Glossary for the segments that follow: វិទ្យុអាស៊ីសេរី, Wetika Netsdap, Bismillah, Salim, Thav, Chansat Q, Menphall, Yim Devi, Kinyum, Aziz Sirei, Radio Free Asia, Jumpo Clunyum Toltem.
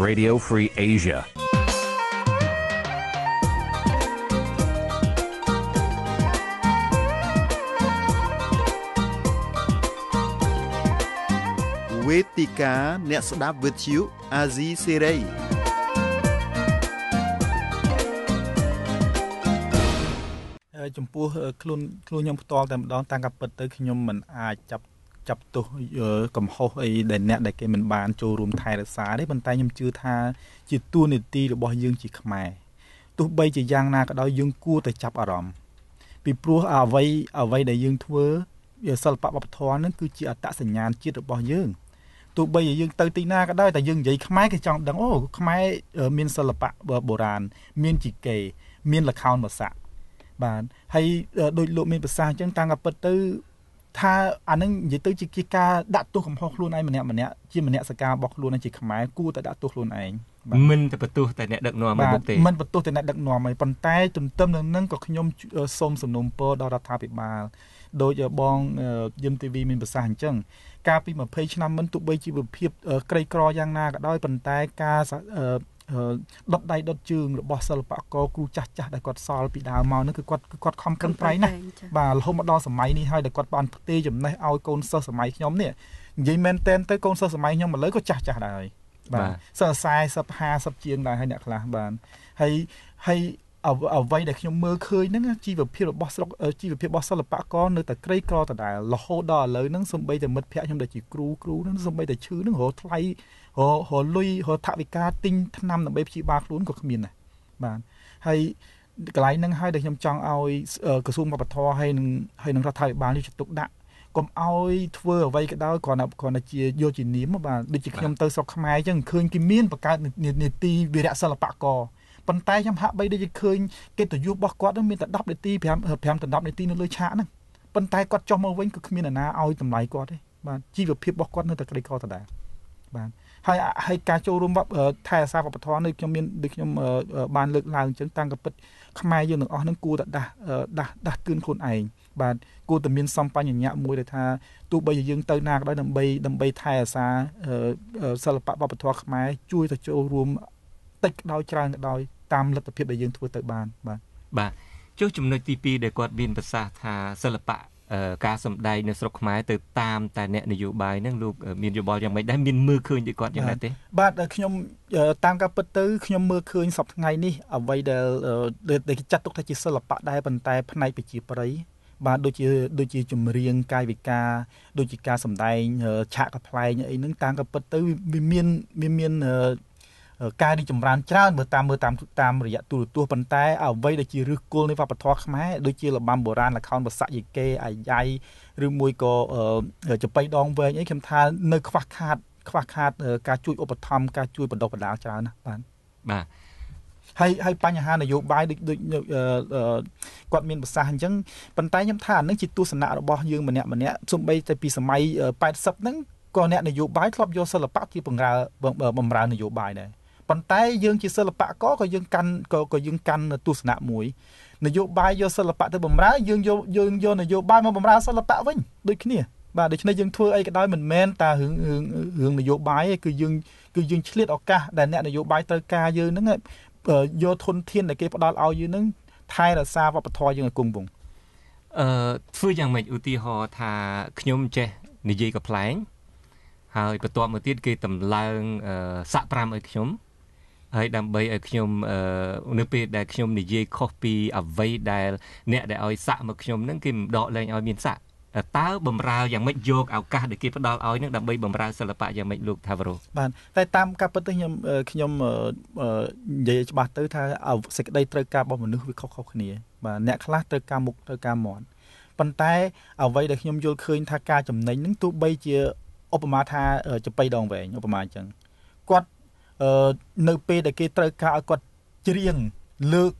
Radio Free Asia. Wetika Netsdap with you, Aziz Sirei. Jumpo Clunyum Toltem don't tank up at the Kinyum and I chap. Chapter cầm hộp ấy để nè để cái mình bàn trò rùm thay là xá đấy bàn tay nhầm chưa tha chỉ tu nịt ti là bao dương chỉ khmer tu bay chỉ giang na cái đó dương cua để chập ở rầm bị prua ở vây để dương thưa giờ sập bạc bạc thoáng nó cứ chỉ ở tạ sảnh nhàn chiết được bao dương tu bay giờ dương tây tây na cái đó tại dương vậy khmer cái trong đằng ô khmer miền sập bạc bồ đàn miền chỉ kề miền là khao mà sạ bàn hay đôi lộ miền bờ xa chẳng tăng gặp bật tư tha anh ấy vậy tới chỉ ca đặt tu cầm hộp luôn này mình nè chỉ mình nè ska bọc luôn này chỉ cầm máy cua tại đặt tu luôn này mình tại bật tu tại nè đặt nò mà mình bật tu tại nè đặt nò mà bàn tay tụm tôm nâng nâng có khi nhom xôm sầm nôm po đào đặt tháp bị bà đôi giờ bong yếm tivi mình bật xa hành chăng ca pi mà page năm mình tụ bây chỉ bật phep cây cỏ giang na cả đôi bàn tay ca đốt đai đốt trường rồi bỏ sờ bạc co cua chặt chặt để quạt sờ bị đào màu nó cứ quạt không cân trái này và hôm đó sớm máy này hay để quạt bàn tê chấm này ao con sơ sớm máy nhóm này vậy maintain tới con sơ sớm máy nhóm mà lấy có chặt chặt này và sờ sai sập ha sập chiên này hay nè là bạn hay ở vây để khi nhóm mơ khơi nó chỉ về phía bỏ sờ bạc co nơi tại cây co tại đài là hô đỏ lấy nó xong bây giờ mất phe nhóm để chỉ cú nó xong bây giờ chữ nó hổ thay họ lui họ thạ bị cá tinh thâm năm là bây chỉ ba cuốn của miền này bạn hay cái lái nâng hai được nhom trăng oi cửa sung mà bật thò hay nâng ra thay bán đi chụp tục đạn còn oi vừa vay cái đó còn là chia vô chỉ nếm mà bạn được chỉ nhom tới sọc mai chẳng khơi cái miền và cá nhiệt ti về đã sờ là bạc cò bàn tay nhom hạ bây được chỉ khơi cái tổ du bọc quát đó miền đắp để ti phèm tận đắp để ti nó lơi chán nè bàn tay quát cho mâu vĩnh của miền là na oi tầm lái quát đấy bạn chỉ việc phép bọc quát nơi ta cây co ta đài bạn hay cá châu rùm bắp thay sao bắp thon được trong miền được trong bàn lực làng chân tăng gặp bịch khmai dương được ó nâng cua đã cơn khôn ảnh bàn cua từ miền sông pa nhẹ nhẹ môi để tha tụ bây giờ dương tây na đó đầm bay thay sao sao bắp bắp thon khmai chui từ châu rùm tịch đôi trăng đôi tam lực tập hiệp để dương thua tới bàn bà trước chấm nơi tivi để quạt biên bạch sa tha sao bắp cá sầm đay nên sọc máy từ tam tại nẹt để dụ bài năng lục miền dụ bò chẳng mấy đã miền mưa khơi như còn chẳng này thế. Bạn khi nhom tam cá bớt tứ khi nhom mưa khơi sọc ngày ní ở vậy để chặt tốc thay chỉ sơ lập bạ đai bàn tay phần này bị chỉ bấy và đôi chỉ chùm riêng cai vịt cá đôi chỉ cá sầm đay chạ cặp play như ấy nâng tam cá bớt tứ miền cai đi chùm rán trao mưa tam rồi dạ tua bàn tay ở vậy để chỉ rước cô lên vào bật thoa máy đôi chỉ là bám bồ ran là khâu bật sạ gì kê ai dai rước mùi có chụp bay đong về những kem tha nơi khoác hạt cá chui ốp bật thăm cá chui bật độc bật đá trao nè bạn hay pan nhà hàng này dùng bài được quạt miền bờ xa hành chẳng bàn tay nhắm tha nâng chỉ tua sân nạ bỏ dương mình nè xung bay tại vì sân máy bay sập nâng còn nè này dùng bài club vô sân là bắt chỉ bằng ra bầm ra này dùng bài này bàn tay dương chỉ sơ lập bạ có dương căn có dương căn tu sạ mũi này vô bài vô sơ lập bạ tới bầm rá dương vô này vô bài mà bầm rá sơ lập bạ vĩnh đôi khi nè và đôi khi này dương thưa ấy cái đói mình men ta hướng này vô bài cứ dương chít ở ca đàn nẹt này vô bài tới ca dương nó vô thôn thiên này kia bắt đầu ao dương nó thay là xa và bắt thoi dương ở cùng vùng thưa rằng mình ưu tiên họ thà nhôm che này gì cả pláng hay bắt tọa một tiết kia tầm lang sạ pram ở nhôm hay đam bay ở nhôm nước bể đại nhôm này dây copy ở vây đại nẹt đại oi sạ mà nhôm nâng kim đọ lên oi miền sạ táo bầm rau dạng mấy vô ảo ca để kia bắt đầu oi nâng đam bay bầm rau sờ lạp dạng mấy luộc thà vào. Bạn tại tam ca bắt tới nhôm dây bát tới thà ở sạch đây tới ca bao một nước với khóc này và nẹt khác tới ca mục tới ca mòn. Bạn tại ở vây đại nhôm vô khơi thà ca chấm nấy nâng tụ bay chia Obama tha chụp bay đòn về Obama chẳng quạt nơi p để kia tới cả quạt riêng lược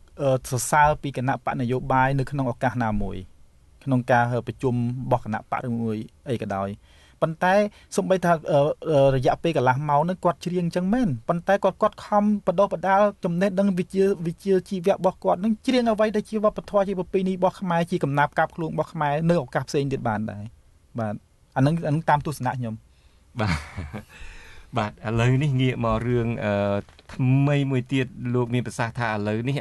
sao pi cái nạp bạn này vô bài nơi không có nào mùi không cả hợp bị chum bọc nạp bạn mùi ấy cái đói bàn tay xong bây thà dạ p cái lá máu nó quạt riêng chẳng men bàn tay quạt không bắt đầu chấm nét đang vì chưa chỉ vẽ bọc quạt nó riêng ở vậy để chỉ vào thoa chỉ vào p này bọc mai chỉ cầm nạp cặp luôn bọc mai nơi cặp xe điện bàn đấy và anh tam tu sạ nhom bà But a learning here more room, may we did look me beside her learning,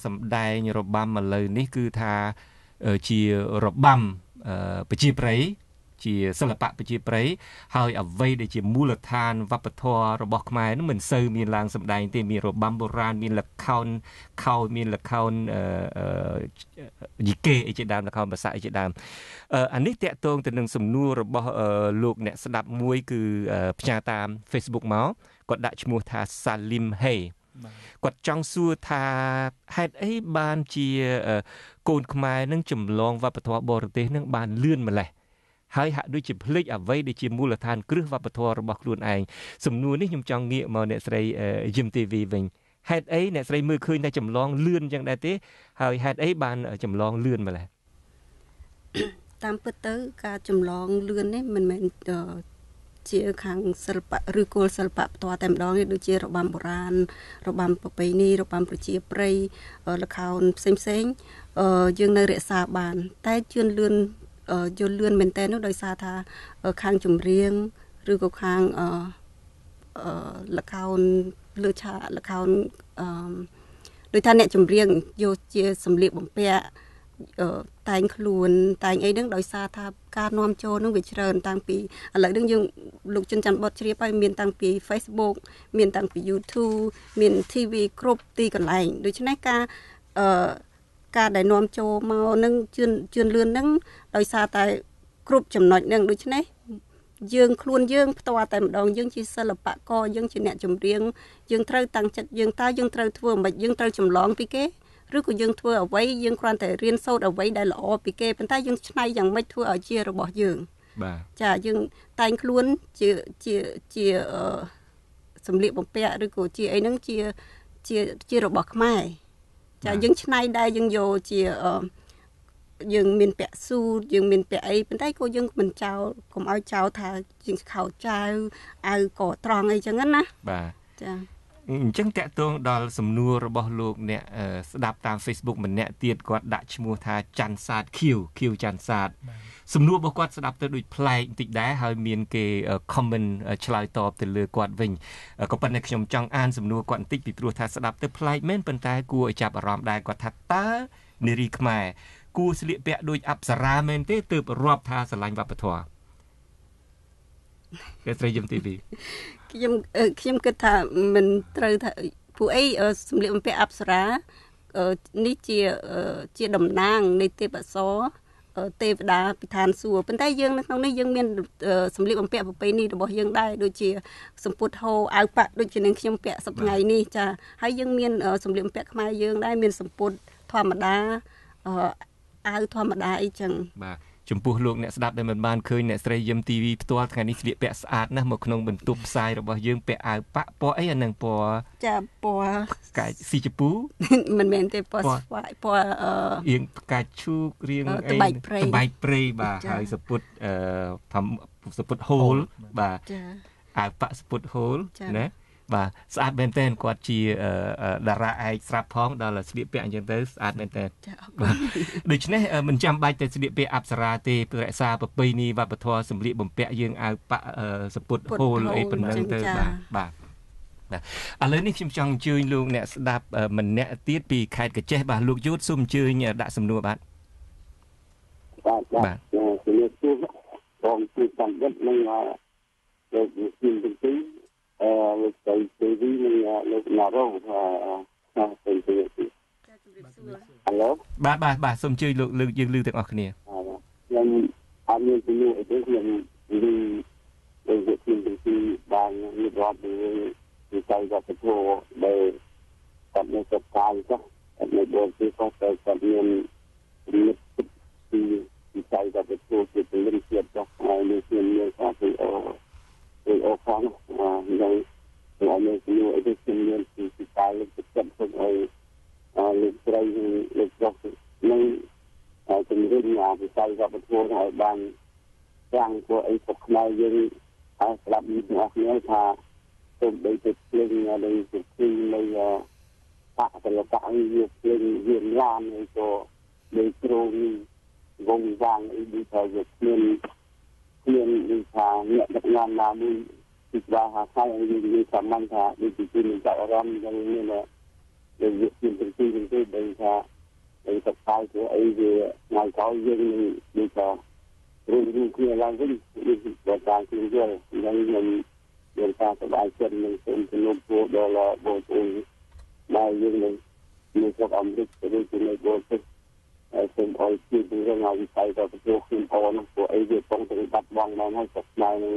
some dying your bum learning, good her, cheer or bum, pray, cheer, salapap, pray, how you avoid the mulatan, vapator, rock mine, and so me lang some dying, they me robambo ran me la count, cow me la count, decay, each down the count beside it down. And it that tongue to some new look next up, muy, pchatam, Facebook mouth. គាត់ដាក់ឈ្មោះថា Salim Hey គាត់ចង់សួរថាហេតុអីបានជាកូនខ្មែរនឹងចម្លងវប្បធម៌បរទេសនឹងបានលឿនម្លេះហើយហាក់ដូចជាភ្លេចអ្វីដែលជាមូលដ្ឋានគ្រឹះវប្បធម៌របស់ខ្លួនឯងសំណួរនេះខ្ញុំចង់ងាកមកអ្នកស្រី តែងខ្លួនតែងអីហ្នឹងដោយសារថាការនាំចូលនឹងវាច្រើនតាំងពីឥឡូវហ្នឹងយើងលោកជនច័ន្ទបតជ្រាបហើយមានតាំងពី Facebook មានតាំងពី YouTube មាន TV គ្រប់ទីកន្លែងដូច្នេះការដែលនាំចូលមកនឹងជឿនលឿនហ្នឹងដោយសារតែគ្រប់ចំណុចហ្នឹង ឬក៏យើងធ្វើអ្វីយើងគ្រាន់តែរៀនសូត្រអ្វីដែលល្អពីគេប៉ុន្តែយើងឆ្នៃយ៉ាងម៉េចធ្វើឲ្យជារបស់យើងបាទចាយើងតែងខ្លួនជារបស់ខ្មែរចាយើងឆ្នៃដែរយើងយកជាយើងមានពាក់ស៊ូតយើងមានពាក់អីប៉ុន្តែក៏យើងមិនចោលកុំឲ្យចោលថាយើងខោចៅអាវក៏ត្រង់អីចឹងណាបាទចា អញ្ចឹងតើតើដល់សំណួររបស់លោកអ្នកស្ដាប់តាម Facebook ម្នាក់ទៀតគាត់ដាក់ឈ្មោះថា Chansat Q Chansat សំណួររបស់គាត់ស្ដាប់ទៅដូចប្លែកបន្តិចដែរហើយមានគេ comment ឆ្លើយតបទៅលើគាត់វិញក៏ប៉ុន្តែខ្ញុំចង់អានសំណួរគាត់បន្តិចពីព្រោះថាស្ដាប់ទៅប្លែកមែនប៉ុន្តែគួរឲ្យចាប់អារម្មណ៍ដែរគាត់ថាតើនារីខ្មែរគួរស្លៀកពាក់ដូចអប្សរាមែនទេទើបរាប់ថាស្រឡាញ់វប្បធម៌ ពួកអីសម្លៀកបំពាក់អប្សរានេះជាតំណាងនៃទេពអប្សរទេវតាពិធានសួគ៌ប៉ុន្តែយើងនៅក្នុងនេះយើងមានសម្លៀកបំពាក់ប្រពៃណីរបស់យើងដែរដូចជាសំពត់ហូលអាវប៉ាក់ដូចជានឹងខ្ញុំពាក់សប្តាហ៍នេះចាហើយយើងមានសម្លៀកបំពាក់ខ្មែរយើងដែរមានសម្ពុតធម្មតាអាវធម្មតាអីចឹងបាទ បាទស្អាតមែនតើគាត់ជាតារាឯកស្រាប់ផងដល់ស្លៀកពាក់អញ្ចឹងទៅស្អាតមែនតើបាទឥឡូវនេះខ្ញុំចង់អញ្ជើញលោកអ្នកស្ដាប់ម្នាក់ទៀតពីខេត្តកញ្ចេះបាទលោកយូតសូមអញ្ជើញដាក់សំណួរបាទបាទខ្ញុំ បាទបាទបាទសូមជួយលោកយើងលើកទាំងអស់គ្នាបាទខ្ញុំអរគុណលោកអេទេខ្ញុំ អីអស់ផងហ្នឹងយើងអមគ្នាអីខ្ញុំមានទីទីកាយលឹកចិត្តខ្លួនឲ្យលើកត្រៃនឹងលើករបស់នឹងតែជំរុញអាវិស័យវប្បធម៌ឲ្យបានស្គាល់ឲ្យស្គាល់យើងថាទៅបីទៅភ្លេងឲ្យទៅភ្លេងលីយ៉ាប៉ាក់កលកាអីយើងភ្លេងយើងឡានអីក៏លេងគ្រូងងវាងអីដូចថាយើងមាន មានថាអ្នកដឹកនាំណាមួយ Bismillah, ini zaman saya dibikin orang yang ini lah, yang berhenti dari terkait tu, ini ngai kau yang ni kita rujuk ni orang pun berjalan keluar, yang kita sebaikan yang sepenuh dolar botol, yang ni kita ambil terus ni botol, semua itu dengan ngai saya kita pergi orang tu, ini tong terlibat wang mana sesuai ni.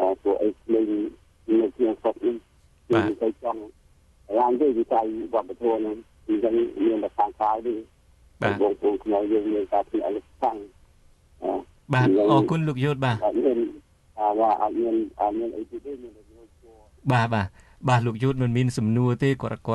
បាទអរគុណលោកយុទ្ធបាទលោកយុទ្ធមិនមានសំណួរទេគាត់ តាប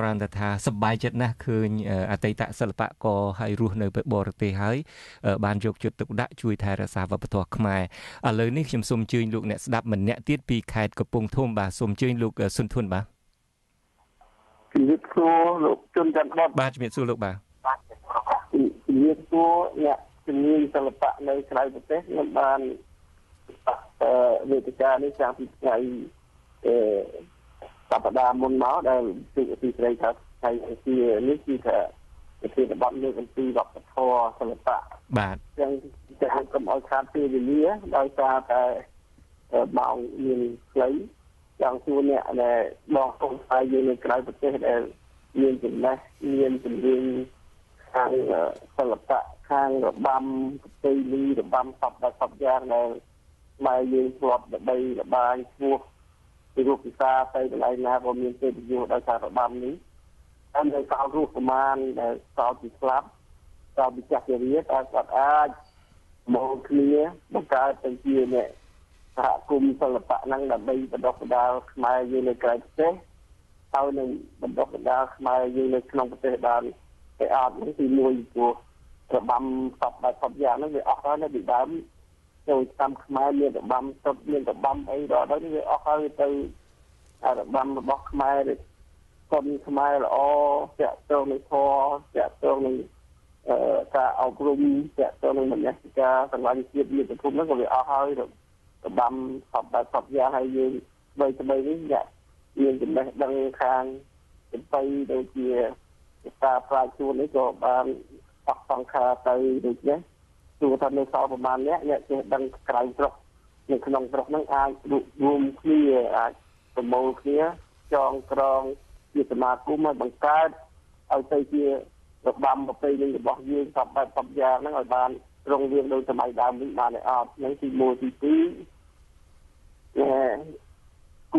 ដាមុនមកដែលពីស្រីថាស្អីនេះគឺថាប្រតិបត្តិលើកពីវប្បធម៌សិល្បៈបាទអញ្ចឹងតែខ្ញុំឲ្យខាត់ពីវិលាដោយសារតែមកមានផ្លូវយ៉ាងខ្លួនអ្នកដែលបងប្អូនស្រីយើងក្រៅប្រទេសដែលមានចំណេះមានជំនាញខាងសិល្បៈខាងរបាំប្រពៃណីរបាំសពដល់សពយ៉ាងដែលមកយើងធ្លាប់ដើម្បីរបាញ់ឈ្មោះ ពីរូបវិសាទៅកន្លែងណាក៏មានទេយូរដោយសាររបាំនេះហើយនៅតាមរូបប្រមាណដែលសោតជាស្លាប់សោតជាចាស់ជារៀតអត់ស្អាតមកគ្នាបង្កើតទៅជាអ្នកសហគមន៍សិល្បៈហ្នឹងដើម្បីបណ្ដុះបណ្ដាលខ្មែរយើងនៅក្រៅប្រទេសហើយនឹងបណ្ដុះបណ្ដាលខ្មែរយើងនៅក្នុងប្រទេសបានគេអត់នេះពីមួយព្រោះរបាំសពបែបសពយ៉ាងហ្នឹងវាអស់ហើយនៅពីដើម ចូលតាមខ្មែរល្អចាក់ចូលនេះផងចាក់ចូលនឹងការអប់រំចាក់ចូលនឹងការប្រជញ្ញនេះក៏បានអស់សង្ខារទៅដូចនេះ គឺថានៅសល់ប្រមាណអ្នកអ្នកចេះដឹងក្រៅត្រកនៅក្នុងត្រកហ្នឹងអាចរួមគ្នាចងក្រងជាសមាគមឲ្យបង្កើតឲ្យទៅជារបាំប្រពៃណីរបស់យើងតាមបែបសពយ៉ាងហ្នឹងឲ្យបានរងរឿងនៅសម័យដើមនេះបានឲ្យអត់ហ្នឹងទី មកទៅតែប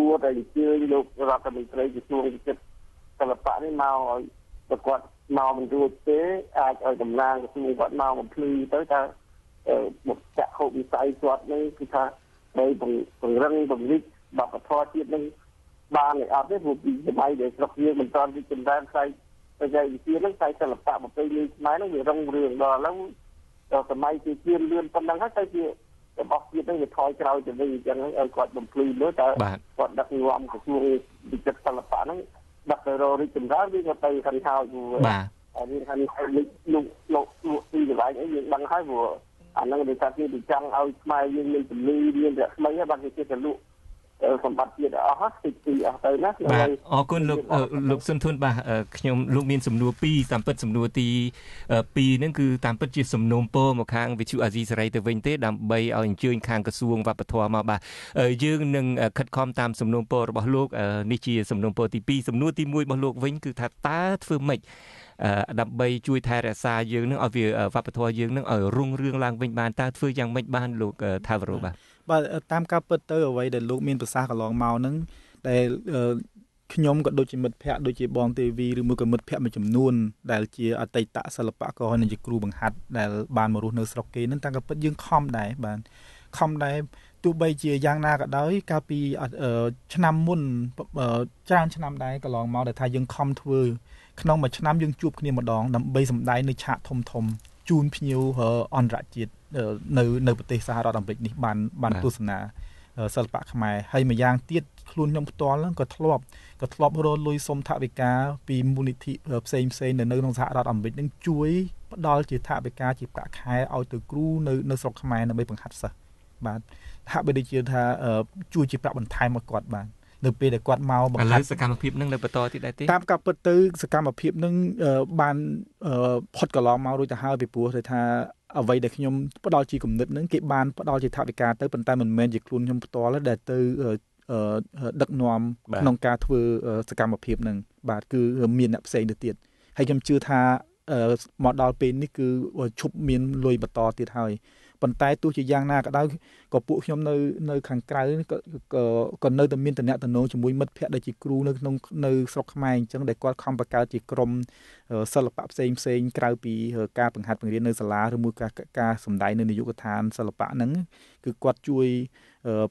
ង្រឹងបំលិចបបធរជាតិនឹងបានឲ្យអត់ទេព្រោះពីសម័យដែលស្រុកយើងមិនតន់រីកចម្រើនខ្លាំងតែតែវិជាហ្នឹងតែសិល្បៈប្រពៃណីខ្មែរហ្នឹងវារងរឿងដល់ហ្នឹងដល់សម័យជាជាលឿនប៉ុណ្ណឹងហើយតែជារបស់ជាតិហ្នឹងវាថយក្រោយទៅវិញអញ្ចឹងហើយគាត់បំភ្លឺលើតែគាត់ដឹកនាំក្រសួងវិចិត្រសិល្បៈហ្នឹង បាទអរគុណលោកសំធួនបាទខ្ញុំលោកមានសំណួរពីរតាមពិតសំណួરទី2នឹងគឺតាមពិតជាសំណួរពោមកខាងវិទ្យុអាស៊ីសេរីទៅវិញទេដើម្បីឲ្យអញ្ជើញខាងក្រសួងវប្បធម៌មកបាទយើងនឹងខិតខំតាមសំណួរពោរបស់លោកនេះជាសំណួរទី1របស់លោកវិញគឺថាតើធ្វើម៉េច ដើម្បីជួយថែរក្សាយើងនឹងឲ្យវាវប្បធម៌យើងនឹងឲ្យរុងរឿងឡើងវិញបានតើធ្វើយ៉ាងម៉េចបានលោកថាវរបាទតាមការពិតទៅអ្វីដែលលោកមានប្រសាសន៍កន្លងមកហ្នឹងដែលខ្ញុំក៏ដូចជាមិត្តភ័ក្តិដូចជាបងទេវីឬមួយក៏មិត្តភ័ក្តិមួយចំនួនដែលជាអតីតសិល្បៈក៏ហើយនឹងជាគ្រូបង្ហាត់ដែលបានមករស់នៅស្រុកគេហ្នឹងតាំងពីជាយ៉ាងណាក៏ដោយកាលពីឆ្នាំមុន ឆ្នាំយើងជួបគ្នាម្ដងដើម្បីសម្ដែងនៅឆាកធំធំជូនភ្ញៀវអន្តរជាតិនៅប្រទេសសហរដ្ឋអាមេរិកនេះបានទស្សនាសិល្បៈខ្មែរហើយម្យ៉ាងទៀតខ្លួនខ្ញុំផ្ទាល់ក៏ធ្លាប់រលុយសុំថវិកាពីមូលនិធិផ្សេងៗនៅក្នុងសហរដ្ឋអាមេរិកនឹងជួយផ្ដល់ជាថវិកាជាប្រាក់ខែឲ្យទៅគ្រូនៅស្រុកខ្មែរដើម្បីបង្ហាត់សិស្ស បាទ ថា បើ ដូច ជា ថា ជួយ ជា ប្រាក់ បន្ថែម មក គាត់ បាទ នៅ ពេល ដែល គាត់ មក បង្ហាញ សកម្មភាព នឹង នៅ បន្ត ទៀត ដែរ ទេ តាម ការ ពិត ទៅ សកម្មភាព នឹង បាន ផុត កន្លង មក រួច ទៅ ហើយ ពី ព្រោះ ថា អ្វី ដែល ខ្ញុំ ផ្ដល់ ជា គំនិត នឹង គេ បាន ផ្ដល់ ជា ថវិកា ទៅ ប៉ុន្តែ មិន មែន ជា ខ្លួន ខ្ញុំ ផ្ទាល់ ទេ ដែល ទៅ ដឹក នាំ ក្នុង ការ ធ្វើ សកម្មភាព នឹង បាទ គឺ មាន អ្នក ផ្សេង ទៅ ទៀត ហើយ ខ្ញុំ ជឿ ថា មក ដល់ ពេល នេះ គឺ ឈប់ មាន លុយ បន្ត ទៀត ហើយប៉ុន្តែទោះជាយ៉ាងណាក៏ដោយក៏ពួកខ្ញុំនៅខាងក្រៅក៏នៅតែមានតំណែងជាមួយមិត្តភ័ក្តិដែលជាគ្រូនៅក្នុងនៅស្រុកខ្មែរអញ្ចឹងដែលគាត់ខំបង្កើតជាក្រុមសិល្បៈផ្សេងក្រៅពីការបង្ហាត់បង្រៀននៅសាលាឬមួយការសម្ដែងនៅនាយកដ្ឋានសិល្បៈហ្នឹងគឺគាត់ជួយ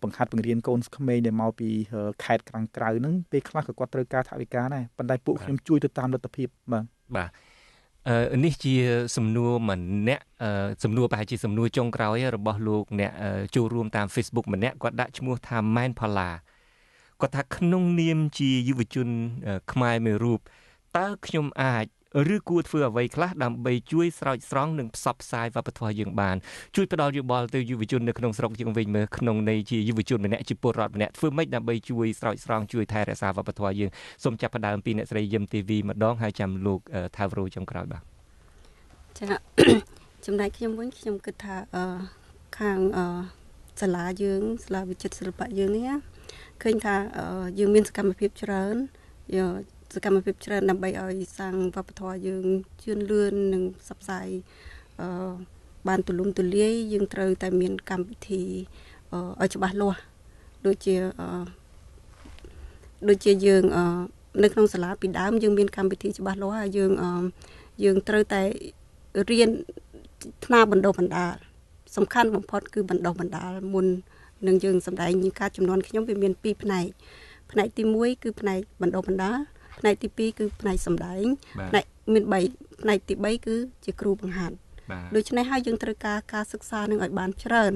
បង្ហាត់បង្រៀនកូនក្មេងដែលមកពីខេត្តខាងក្រៅហ្នឹងពេលខ្លះក៏គាត់ត្រូវការថវិកាដែរប៉ុន្តែពួកខ្ញុំជួយទៅតាមលទ្ធភាពបាទនេះជាសំណួរម្នាក់សំណួរប្រហែលជាសំណួរចុងក្រោយរបស់លោកអ្នកចូលរួមតាម Facebook ម្នាក់គាត់ដាក់ឈ្មោះថាម៉ែនផល្លាគាត់ថាក្នុងនាមជាយុវជនខ្មែរមួយរូបតើខ្ញុំអាចឬគួរធ្វើអ្វីខ្លះដើម្បីជួយស្រោចស្រង់និងផ្សព្វផ្សាយវប្បធម៌យើងបានជួយផ្ដល់យោបល់ទៅយុវជននៅក្នុងស្រុកយើងវិញមើលក្នុងន័យជាយុវជនម្នាក់ជាពលរដ្ឋម្នាក់ធ្វើម៉េចដើម្បីជួយស្រោចស្រង់ជួយថែរក្សាវប្បធម៌យើងសូមចាប់ផ្ដើមពីអ្នកស្រីយឹមទេវីម្ដងហើយចាំលោកថាវរោចុងក្រោយបាទចា៎ចំណែកខ្ញុំវិញខ្ញុំគិតថាខាងសាលាយើងសាលាវិចិត្រសិល្បៈយើងនេះឃើញថាយើងមានសកម្មភាពច្រើនសកម្មភាពច្រើនដើម្បីឲ្យសាងវប្បធម៌យើងជឿនលឿននិងផ្សព្វផ្សាយបានទូលំទូលាយយើងត្រូវតែមានកម្មវិធីឲ្យច្បាស់លាស់ដូចជាយើងនៅក្នុងសាលាពីដើមយើងមានកម្មវិធីច្បាស់លាស់ហើយយើងត្រូវតែរៀនថ្នាក់បណ្ដុះបណ្ដាលសំខាន់បំផុតគឺបណ្ដុះបណ្ដាលមុននឹងយើងសម្ដែងការចំនួនខ្ញុំវាមាន2ផ្នែកផ្នែកទី1គឺផ្នែកបណ្ដុះបណ្ដាលផ្នែកទី2គឺផ្នែកសម្ដែងផ្នែកមាន3ផ្នែកទី3គឺជាគ្រូបង្ហាត់ដូច្នេះហើយយើងត្រូវការសិក្សានឹងឲ្យបានច្រើន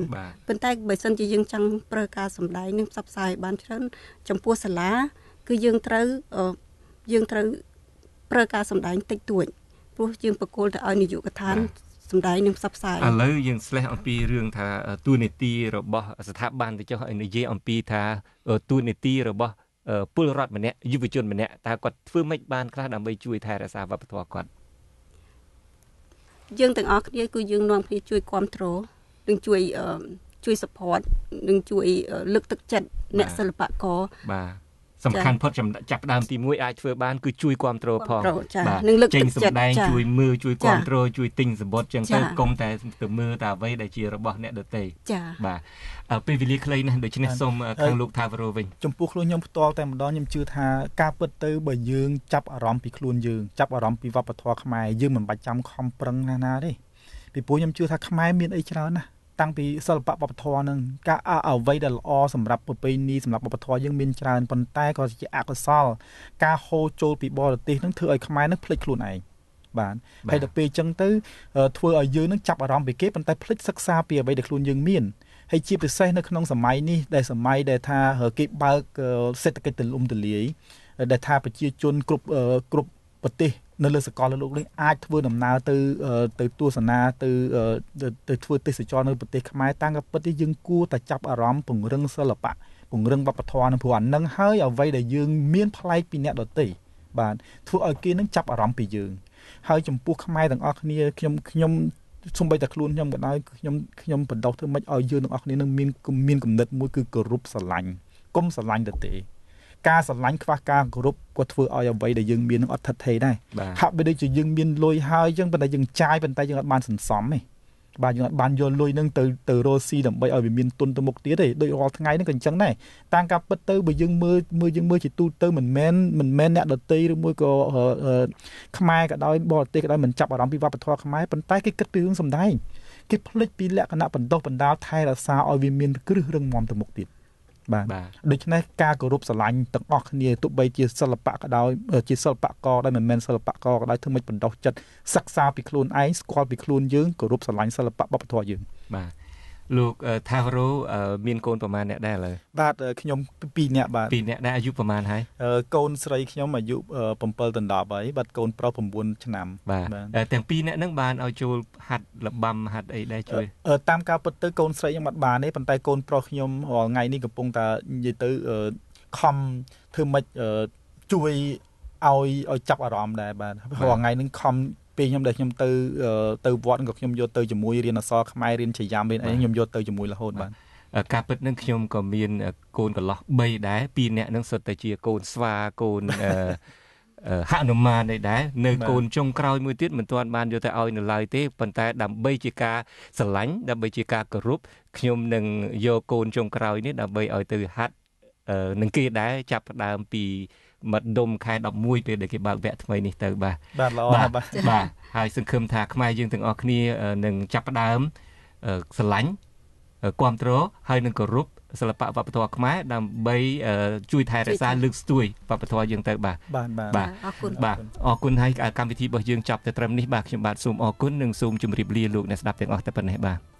ប៉ុន្តែបើសិនជាយើងចង់ប្រើការសម្ដែងនឹងផ្សព្វផ្សាយបានច្រើនចំពោះសាលាគឺយើងត្រូវប្រើការសម្ដែងតិចតួចព្រោះយើងបកគោលទៅឲ្យនាយកដ្ឋានសម្ដែងនឹងផ្សព្វផ្សាយឥឡូវយើងឆ្លេះអំពីរឿងថាទួនាទីរបស់ស្ថាប័នទៅចុះឲ្យនិយាយអំពីថាទួនាទីរបស់ពលរដ្ឋម្នាក់យុវជនម្នាក់តើគាត់ធ្វើម៉េចបានខ្លះដើម្បីជួយថែរក្សាវប្បធម៌គាត់យើងទាំងអស់គ្នាគឺយើងនាំគ្នាជួយគ្រប់គ្រងនិងជួយ support និងជួយលើកទឹកចិត្តអ្នកសិល្បករបាទសំខាន់ផុតចាប់ដើមទី1អាចធ្វើបានគឺជួយគ្រប់គ្រងផងបាទនឹងលើកទឹកចិត្តជួយមើលជួយគ្រប់គ្រងជួយទិញសម្បត្តិចឹងទៅកុំតែទៅមើលតែអ្វីដែលជារបស់អ្នកដទៃបាទពេលវេលាខ្លីណាស់ដូច្នេះសូមខាងលោកថាវរោវិញចំពោះខ្លួនខ្ញុំផ្ទាល់តែម្ដងខ្ញុំជឿថាការពិតទៅបើយើងចាប់អារម្មណ៍ពីខ្លួនយើងចាប់អារម្មណ៍ពីវប្បធម៌ខ្មែរយើងមិនបាច់ចាំខំប្រឹងណាទេពីព្រោះខ្ញុំជឿថាខ្មែរមានអីច្រើនណាស់តាំងពីសិល្បៈវប្បធម៌នឹងការអ្វីដែលល្អសម្រាប់ប្រពៃណីសម្រាប់វប្បធម៌យើងមានច្រើនប៉ុន្តែក៏ជាអកុសលការហូរចូលពីបរទេសនឹងធ្វើឲ្យខ្មែរនឹងភ្លេចខ្លួនឯងបានហើយដល់ពេលអញ្ចឹងទៅធ្វើឲ្យយើងនឹងចាប់អារម្មណ៍ពីគេប៉ុន្តែភ្លេចសិក្សាពីអ្វីដែលខ្លួនយើងមានហើយជាពិសេសនៅក្នុងសម័យនេះដែលសម័យដែលថាគេបើកសេដ្ឋកិច្ចទូលំទូលាយដែលថាប្រជាជនគ្រប់ប្រទេសនៅលើសកលលោកនេះអាចធ្វើដំណើរទៅទស្សនាទៅធ្វើទេសចរនៅប្រទេសខ្មែរតាំងពីពិតយើងគួរតែចាប់អារម្មណ៍ពង្រឹងសិល្បៈពង្រឹងវប្បធម៌នឹងព្រោះអានឹងហើយអ្វីដែលយើងមានប្លែកពីអ្នកដទៃបាទធ្វើឲ្យគេនឹងចាប់អារម្មណ៍ពីយើងហើយចំពោះខ្មែរទាំងអស់គ្នាខ្ញុំសូម្បីតែខ្លួនខ្ញុំក៏ដោយខ្ញុំបដិសធ្វើមិនឲ្យយើងទាំងអស់គ្នានឹងមានគំនិតមួយគឺគោរពស្រឡាញ់កុំស្រឡាញ់ទៅទេការស្រឡាញ់ខ្វះការគោរពក៏ធ្វើឲ្យអ្វីដែលយើងមាននឹងអត់ថិតថេរដែរហាក់បីដូចជាយើងមានលុយហើយចឹងប៉ុន្តែយើងចាយប៉ុន្តែយើងអត់បានសន្សំទេបាទយើងអត់បានយកលុយនឹងទៅរស់ស៊ីដើម្បីឲ្យវាមានទុនទៅមុខទៀតទេដូចរាល់ថ្ងៃហ្នឹងក៏អញ្ចឹងដែរតាមការពិតទៅបើយើងមើលជាទូទៅមិនមែនអ្នកដតីឬមួយក៏ខ្មែរក៏ដោយបរទេសក៏ដោយមិនចាប់អារម្មណ៍ពីវប្បធម៌ខ្មែរប៉ុន្តែគេគិតពីរឿងសម្ដែងគេភ្លេចពីលក្ខណៈបណ្ដោះបណ្ដាលថែរក្សាឲ្យវាមានគ្រឹះរឹងមាំទៅមុខទៀតបាទដូច្នេះការគោរពស្រឡាញ់ទាំងអស់គ្នាទោះបីជាសិល្បៈក៏ដោយជាសិល្បករដែរមិនមែនសិល្បករក៏ដោយធ្វើមិនបណ្ដោះចិត្តសិក្សាពីខ្លួនឯងស្គាល់ពីខ្លួនយើងគោរពស្រឡាញ់សិល្បៈវប្បធម៌យើងបាទ Look, Taro, mean cone per man at Dale. But peanut that you per man high. Cone strike yum, you pumped and darby, but cone problem won't cham. Peanut nung ban, or jewel had the bum had a day. A tam carpet cone strike yum at ban, and I cone prochium or nine punta, you come too much chewy. Ao chắp ở rộng đây bạn hoặc ngày nâng không pin nhom đây nhom từ từ vót ngọc nhom vô từ chấm mũi riêng là so mai riêng chỉ giam bên ấy nhom vô từ chấm mũi là hồn bạn cà phê nâng nhom có miên cồn có lọ bay đá pin nè nâng sợi chia cồn sva cồn hạ nôm man đây đá nơi cồn trong cào mũi tiết mình toàn ban vô tại ao nửa lai tế phần tai đầm bay chia ca sờ lánh đầm bay chia ca group nhom nâng vô cồn trong cào này đầm bay ở từ hát nâng kia đá chắp đầm pì mật đom khai đậm muối về để cái bạc vẽ thay này từ bà hai sừng khum thạc mai dương từng orkney nâng chắp đám sờ lánh quam trố hai nâng group sờ là bạ và bờ thua khmái đam bay chui thai ra xa lưng chui và bờ thua dương từ bà orkun hai cam vị thi bờ dương chắp từ trầm này bà khi bạn zoom orkun nâng zoom chụp rìp lia lục này đáp tiếng ork từ bên này bà